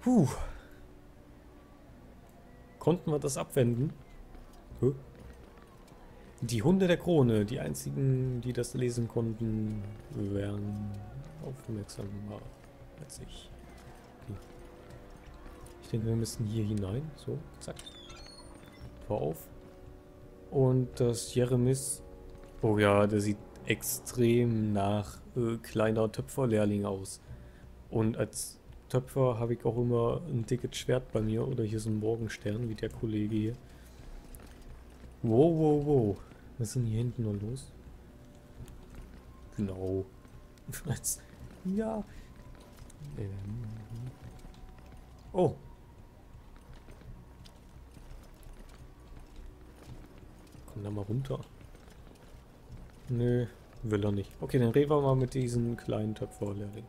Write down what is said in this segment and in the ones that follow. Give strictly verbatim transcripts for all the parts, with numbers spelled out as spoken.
Puh. Konnten wir das abwenden? Huh? Die Hunde der Krone, die einzigen, die das lesen konnten, wären aufmerksamer als ich. Okay. Ich denke, wir müssen hier hinein. So, zack. Vor auf. Und das Jaremis. Oh ja, der sieht extrem nach äh, kleiner Töpferlehrling aus. Und als Töpfer habe ich auch immer ein dickes Schwert bei mir. Oder hier so ein Morgenstern, wie der Kollege hier. Wow, wow, wow. Was ist denn hier hinten noch los? Genau. Ja. Ähm. Oh. Komm da mal runter. Nö, will er nicht. Okay, dann reden wir mal mit diesem kleinen Töpferlehrling.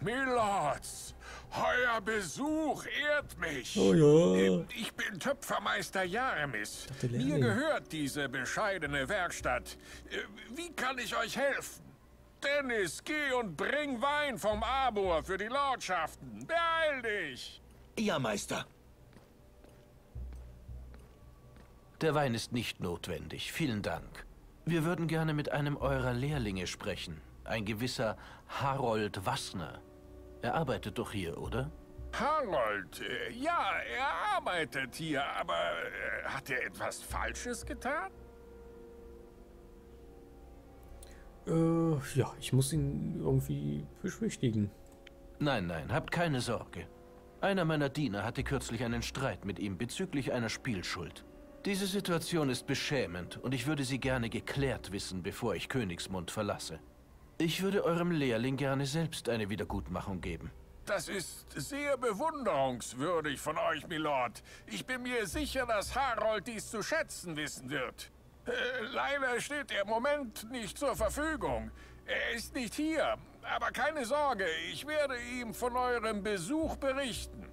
Milords, euer Besuch ehrt mich. Oh ja. Ich bin Töpfermeister Jaremis. Mir gehört diese bescheidene Werkstatt. Wie kann ich euch helfen? Dennis, geh und bring Wein vom Abor für die Lordschaften. Beeil dich. Ja, Meister. Der Wein ist nicht notwendig. Vielen Dank. Wir würden gerne mit einem eurer Lehrlinge sprechen. Ein gewisser Harold Wassner. Er arbeitet doch hier, oder? Harold, äh, ja, er arbeitet hier, aber äh, hat er etwas Falsches getan? Äh, ja, ich muss ihn irgendwie beschwichtigen. Nein, nein, habt keine Sorge. Einer meiner Diener hatte kürzlich einen Streit mit ihm bezüglich einer Spielschuld. Diese Situation ist beschämend und ich würde sie gerne geklärt wissen, bevor ich Königsmund verlasse. Ich würde eurem Lehrling gerne selbst eine Wiedergutmachung geben. Das ist sehr bewunderungswürdig von euch, Milord. Ich bin mir sicher, dass Harold dies zu schätzen wissen wird. Äh, leider steht er im Moment nicht zur Verfügung. Er ist nicht hier. Aber keine Sorge, ich werde ihm von eurem Besuch berichten.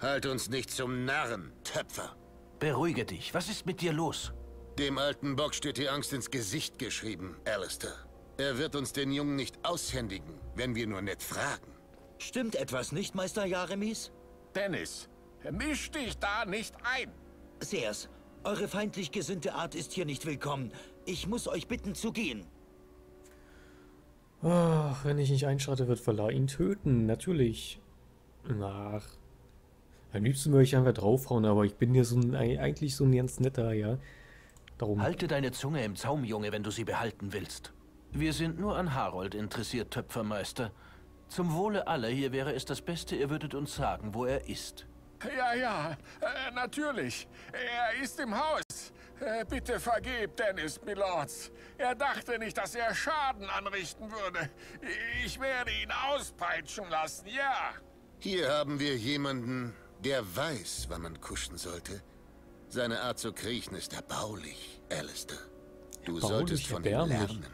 Halt uns nicht zum Narren, Töpfer. Beruhige dich. Was ist mit dir los? Dem alten Bock steht die Angst ins Gesicht geschrieben, Alistair. Er wird uns den Jungen nicht aushändigen, wenn wir nur nett fragen. Stimmt etwas nicht, Meister Jaremis? Dennis, misch dich da nicht ein! Sehrs, eure feindlich gesinnte Art ist hier nicht willkommen. Ich muss euch bitten zu gehen. Ach, wenn ich nicht einschreite, wird Valar ihn töten, natürlich. Ach. Am liebsten würde ich einfach draufhauen, aber ich bin ja so ein, eigentlich so ein ganz netter, ja. Darum. Halte deine Zunge im Zaum, Junge, wenn du sie behalten willst. Wir sind nur an Harold interessiert, Töpfermeister. Zum Wohle aller hier wäre es das Beste, ihr würdet uns sagen, wo er ist. Ja, ja, äh, natürlich. Er ist im Haus. Äh, bitte vergebt, Dennis, Milords. Er dachte nicht, dass er Schaden anrichten würde. Ich werde ihn auspeitschen lassen, ja. Hier haben wir jemanden, der weiß, wann man kuschen sollte. Seine Art zu kriechen ist erbaulich, Alistair. Du solltest von ihm lernen.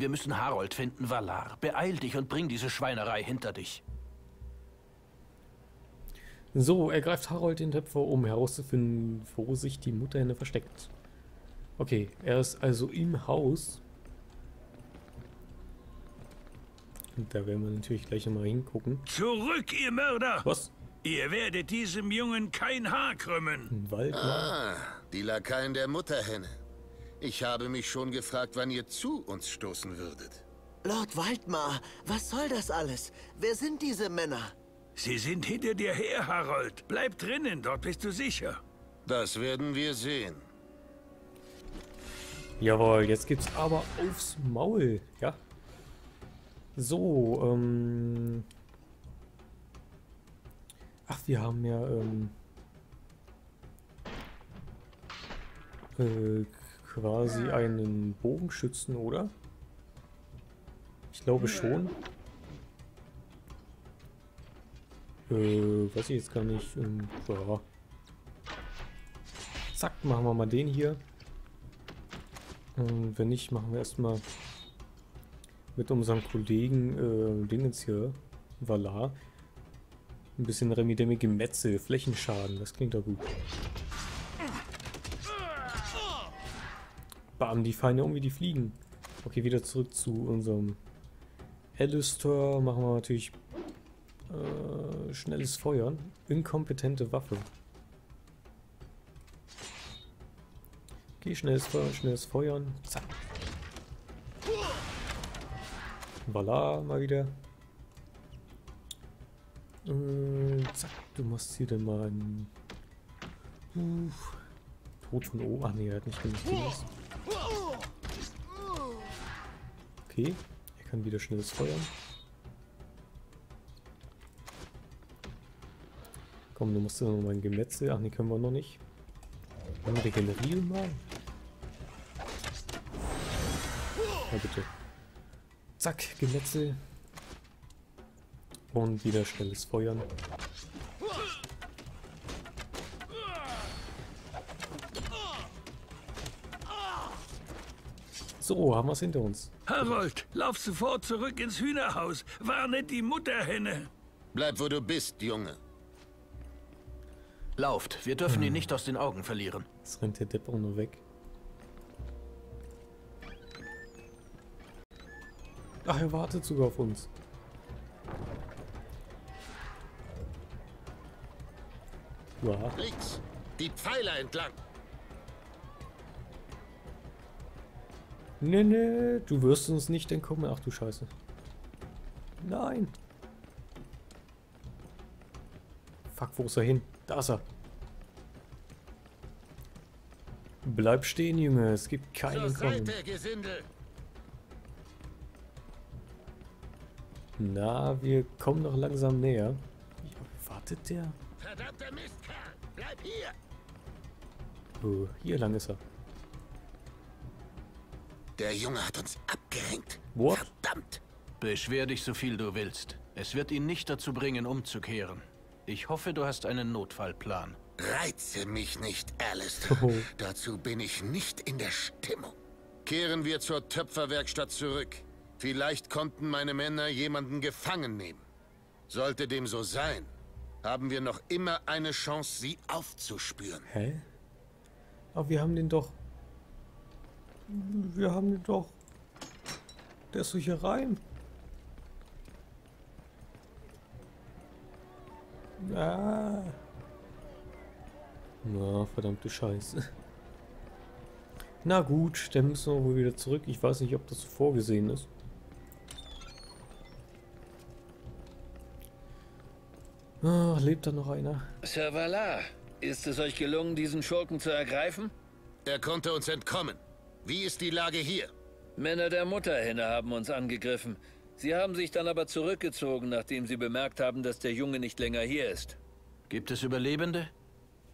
Wir müssen Harold finden, Valar. Beeil dich und bring diese Schweinerei hinter dich. So, er greift Harold den Töpfer, um herauszufinden, wo sich die Mutterhände versteckt. Okay, er ist also im Haus. Und da werden wir natürlich gleich mal hingucken. Zurück, ihr Mörder! Was? Ihr werdet diesem Jungen kein Haar krümmen. Waldmar. Ah, die Lakaien der Mutterhenne. Ich habe mich schon gefragt, wann ihr zu uns stoßen würdet. Lord Waldmar, was soll das alles? Wer sind diese Männer? Sie sind hinter dir her, Harold. Bleib drinnen, dort bist du sicher. Das werden wir sehen. Jawohl, jetzt gibt's aber aufs Maul, ja. So, ähm... Ach, wir haben ja, ähm... Äh... quasi einen Bogenschützen, oder? Ich glaube schon. Äh, weiß ich jetzt gar nicht. Ähm, ja. Zack, machen wir mal den hier. Und wenn nicht, machen wir erstmal mit unserem Kollegen, äh, den jetzt hier, Valar, ein bisschen remidemige Metzel, Flächenschaden, das klingt doch gut. Bam, die Feinde um wie die Fliegen. Okay, wieder zurück zu unserem Alistair. Machen wir natürlich Äh, schnelles Feuern. Inkompetente Waffe. Okay, schnelles Feuern, schnelles Feuern. Zack. Valar mal wieder. Äh, zack, du machst hier denn mal einen... Uh, Tod von oben. Ach nee, er hat nicht genug gemacht. Okay, er kann wieder schnelles Feuern. Komm, du musst ja noch mal ein Gemetzel. Ach nee, können wir noch nicht. Dann regenerieren mal. Na bitte. Zack, Gemetzel. Und wieder schnelles Feuern. So, haben wir es hinter uns. Harold, lauf sofort zurück ins Hühnerhaus. Warne die Mutterhenne. Bleib, wo du bist, Junge. Lauft, wir dürfen hm. ihn nicht aus den Augen verlieren. Jetzt rennt der Depp auch nur weg. Ach, er wartet sogar auf uns. Ja. Links, die Pfeiler entlang. Nee, nee, du wirst uns nicht entkommen. Ach du Scheiße. Nein. Fuck, wo ist er hin? Da ist er. Bleib stehen, Junge. Es gibt keinen Kommen. Na, wir kommen noch langsam näher. Ja, wartet der? Verdammter Mistkerl, bleib hier! Oh, hier lang ist er. Der Junge hat uns abgehängt. What? Verdammt! Beschwer dich so viel du willst. Es wird ihn nicht dazu bringen, umzukehren. Ich hoffe, du hast einen Notfallplan. Reize mich nicht, Alistair. Oh. Dazu bin ich nicht in der Stimmung. Kehren wir zur Töpferwerkstatt zurück. Vielleicht konnten meine Männer jemanden gefangen nehmen. Sollte dem so sein, haben wir noch immer eine Chance, sie aufzuspüren. Hä? Aber wir haben den doch... Wir haben den doch... Der ist doch hier rein. Ah. Na, verdammte Scheiße. Na gut, dann müssen wir wohl wieder zurück. Ich weiß nicht, ob das so vorgesehen ist. Ach, lebt da noch einer? Ser Valar, ist es euch gelungen, diesen Schurken zu ergreifen? Er konnte uns entkommen. Wie ist die Lage hier? Männer der Mutterhenne haben uns angegriffen. Sie haben sich dann aber zurückgezogen, nachdem sie bemerkt haben, dass der Junge nicht länger hier ist. Gibt es Überlebende?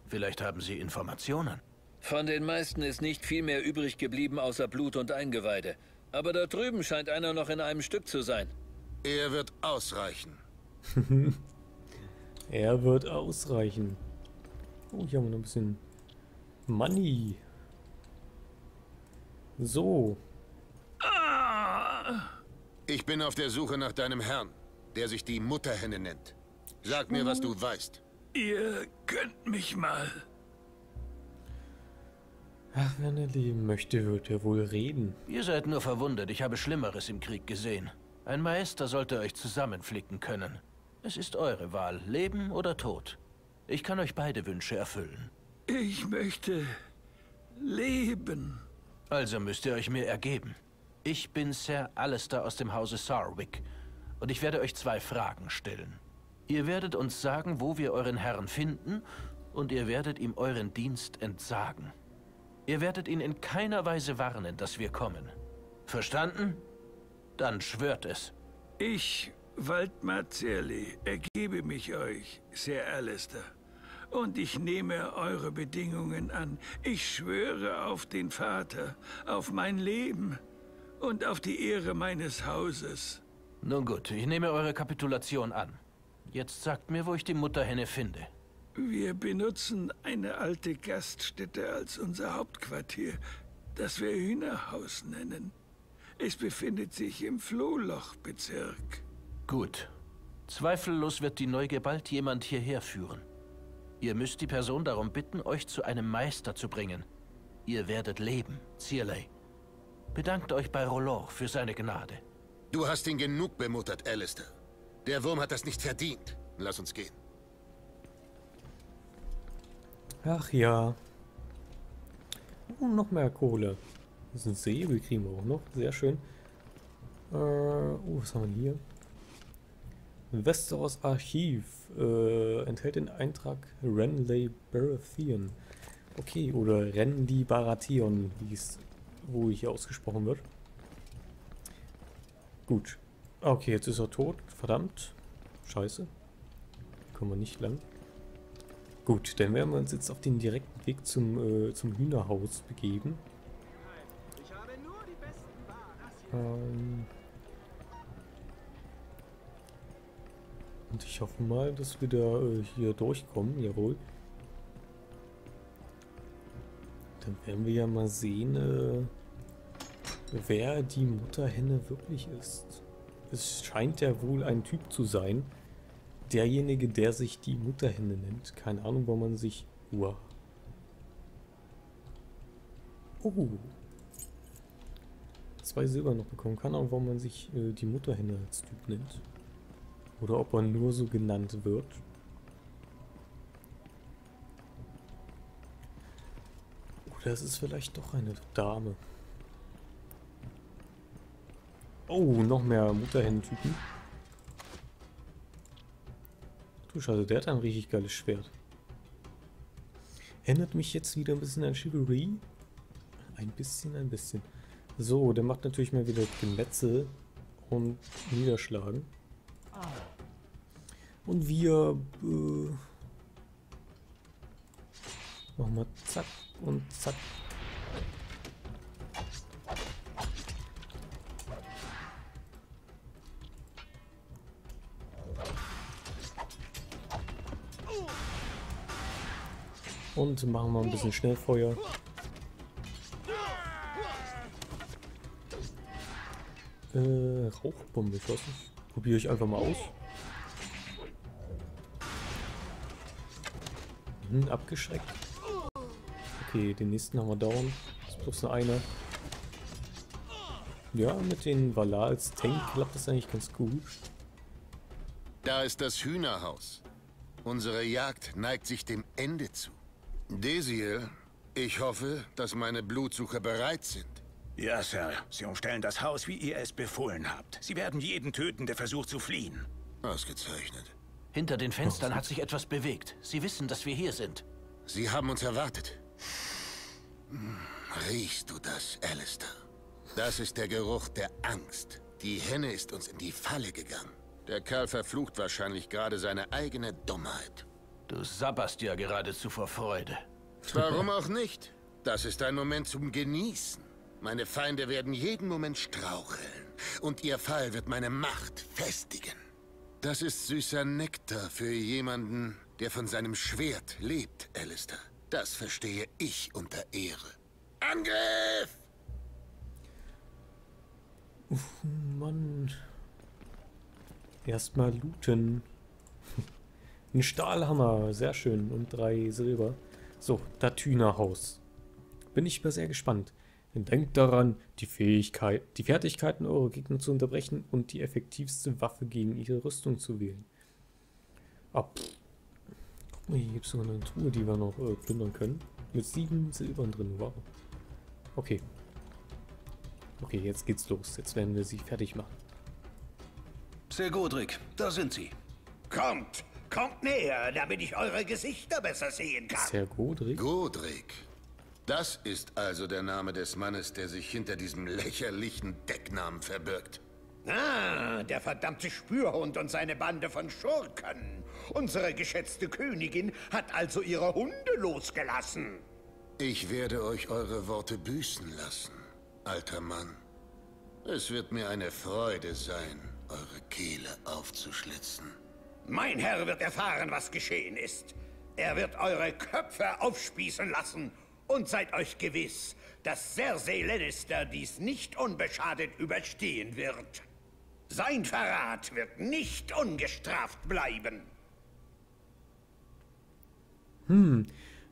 Vielleicht haben sie Informationen. Von den meisten ist nicht viel mehr übrig geblieben, außer Blut und Eingeweide. Aber da drüben scheint einer noch in einem Stück zu sein. Er wird ausreichen. Er wird ausreichen. Oh, hier haben wir noch ein bisschen Money. So. Ich bin auf der Suche nach deinem Herrn, der sich die Mutterhenne nennt. Sag mir, was du weißt. Ihr könnt mich mal. Ach, wenn er leben möchte, wird er wohl reden. Ihr seid nur verwundert. Ich habe Schlimmeres im Krieg gesehen. Ein Meister sollte euch zusammenflicken können. Es ist eure Wahl, Leben oder Tod. Ich kann euch beide Wünsche erfüllen. Ich möchte leben. Also müsst ihr euch mir ergeben. Ich bin Ser Alistair aus dem Hause Sarwick und ich werde euch zwei Fragen stellen. Ihr werdet uns sagen, wo wir euren Herrn finden und ihr werdet ihm euren Dienst entsagen. Ihr werdet ihn in keiner Weise warnen, dass wir kommen. Verstanden? Dann schwört es. Ich, Waldmar Zierlei, ergebe mich euch, Ser Alistair. Und ich nehme eure Bedingungen an. Ich schwöre auf den Vater, auf mein Leben und auf die Ehre meines Hauses. Nun gut, ich nehme eure Kapitulation an. Jetzt sagt mir, wo ich die Mutterhenne finde. Wir benutzen eine alte Gaststätte als unser Hauptquartier, das wir Hühnerhaus nennen. Es befindet sich im Flohlochbezirk. Gut. Zweifellos wird die Neugier bald jemand hierher führen. Ihr müsst die Person darum bitten, euch zu einem Meister zu bringen. Ihr werdet leben, Zierlei. Bedankt euch bei Rolor für seine Gnade. Du hast ihn genug bemuttert, Alistair. Der Wurm hat das nicht verdient. Lass uns gehen. Ach ja. Und noch mehr Kohle. Das ist ein Säbel, kriegen wir auch noch. Sehr schön. Äh, oh, was haben wir hier? Westeros Archiv. Äh, enthält den Eintrag Renly Baratheon. Okay, oder Renly Baratheon, wie es wohl hier ausgesprochen wird. Gut. Okay, jetzt ist er tot. Verdammt. Scheiße. Kommen wir nicht lang. Gut, dann werden wir uns jetzt auf den direkten Weg zum, äh, zum Hühnerhaus begeben. Ähm Und ich hoffe mal, dass wir da äh, hier durchkommen. Jawohl. Dann werden wir ja mal sehen, äh, wer die Mutterhenne wirklich ist. Es scheint ja wohl ein Typ zu sein. Derjenige, der sich die Mutterhenne nennt. Keine Ahnung, wo man sich... Uah. Oh. Zwei Silber noch bekommen. Keine Ahnung, warum man sich äh, die Mutterhenne als Typ nennt. Oder ob man nur so genannt wird. Oder es ist vielleicht doch eine Dame. Oh, noch mehr Mutterhennentypen. Du Scheiße, der hat ein richtig geiles Schwert. Erinnert mich jetzt wieder ein bisschen an Chivalry. Ein bisschen, ein bisschen. So, der macht natürlich mal wieder Gemetzel und Niederschlagen. Und wir... Äh, machen wir zack und zack. Und machen wir ein bisschen Schnellfeuer. Äh, Rauchbombe, ich weiß nicht. Probiere ich einfach mal aus. Hm, abgeschreckt. Okay, den nächsten haben wir down. Ist bloß nur einer. Ja, mit den Valar als Tank klappt das eigentlich ganz gut. Da ist das Hühnerhaus. Unsere Jagd neigt sich dem Ende zu. Desiel, ich hoffe, dass meine Blutsucher bereit sind. Ja, Sir. Sie umstellen das Haus, wie ihr es befohlen habt. Sie werden jeden töten, der versucht zu fliehen. Ausgezeichnet. Hinter den Fenstern hat sich etwas bewegt. Sie wissen, dass wir hier sind. Sie haben uns erwartet. Riechst du das, Alistair? Das ist der Geruch der Angst. Die Henne ist uns in die Falle gegangen. Der Kerl verflucht wahrscheinlich gerade seine eigene Dummheit. Du sabberst ja geradezu vor Freude. Warum auch nicht? Das ist ein Moment zum Genießen. Meine Feinde werden jeden Moment straucheln. Und ihr Fall wird meine Macht festigen. Das ist süßer Nektar für jemanden, der von seinem Schwert lebt, Alistair. Das verstehe ich unter Ehre. Angriff! Uff, Mann. Erstmal looten. Ein Stahlhammer, sehr schön. Und drei Silber. So, das Hühnerhaus. Bin ich mal sehr gespannt. Denn denkt daran, die Fähigkeit, die Fertigkeiten eurer Gegner zu unterbrechen und die effektivste Waffe gegen ihre Rüstung zu wählen. Ah, guck mal, hier gibt es sogar eine Truhe, die wir noch äh, plündern können. Mit sieben Silbern drin, wow. Okay. Okay, jetzt geht's los. Jetzt werden wir sie fertig machen. Ser Godric, da sind sie. Kommt! Kommt näher, damit ich eure Gesichter besser sehen kann. Ser Godric? Godric. Das ist also der Name des Mannes, der sich hinter diesem lächerlichen Decknamen verbirgt. Ah, der verdammte Spürhund und seine Bande von Schurken. Unsere geschätzte Königin hat also ihre Hunde losgelassen. Ich werde euch eure Worte büßen lassen, alter Mann. Es wird mir eine Freude sein, eure Kehle aufzuschlitzen. Mein Herr wird erfahren, was geschehen ist. Er wird eure Köpfe aufspießen lassen. Und seid euch gewiss, dass Cersei Lannister dies nicht unbeschadet überstehen wird. Sein Verrat wird nicht ungestraft bleiben. Hm,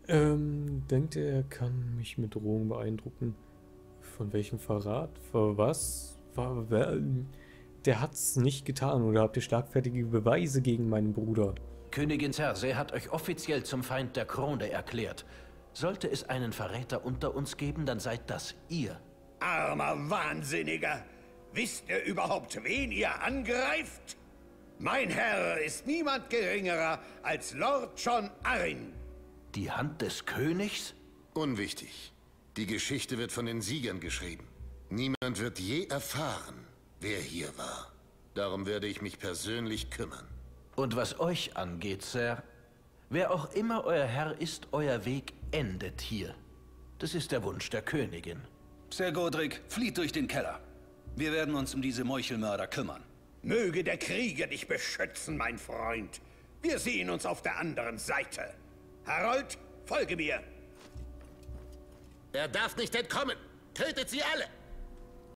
ähm, denkt ihr, er kann mich mit Drohungen beeindrucken? Von welchem Verrat? Vor was? Vor, wer, Der hat's nicht getan, oder habt ihr schlagfertige Beweise gegen meinen Bruder? Königin Cersei hat euch offiziell zum Feind der Krone erklärt. Sollte es einen Verräter unter uns geben, dann seid das ihr. Armer Wahnsinniger! Wisst ihr überhaupt, wen ihr angreift? Mein Herr ist niemand geringerer als Lord John Arryn. Die Hand des Königs? Unwichtig. Die Geschichte wird von den Siegern geschrieben. Niemand wird je erfahren, wer hier war. Darum werde ich mich persönlich kümmern. Und was euch angeht, Sir, wer auch immer euer Herr ist, euer Weg endet hier. Das ist der Wunsch der Königin. Ser Godric flieht durch den Keller. Wir werden uns um diese Meuchelmörder kümmern. Möge der Krieger dich beschützen, mein Freund. Wir sehen uns auf der anderen Seite. Harold, folge mir. Er darf nicht entkommen. Tötet sie alle!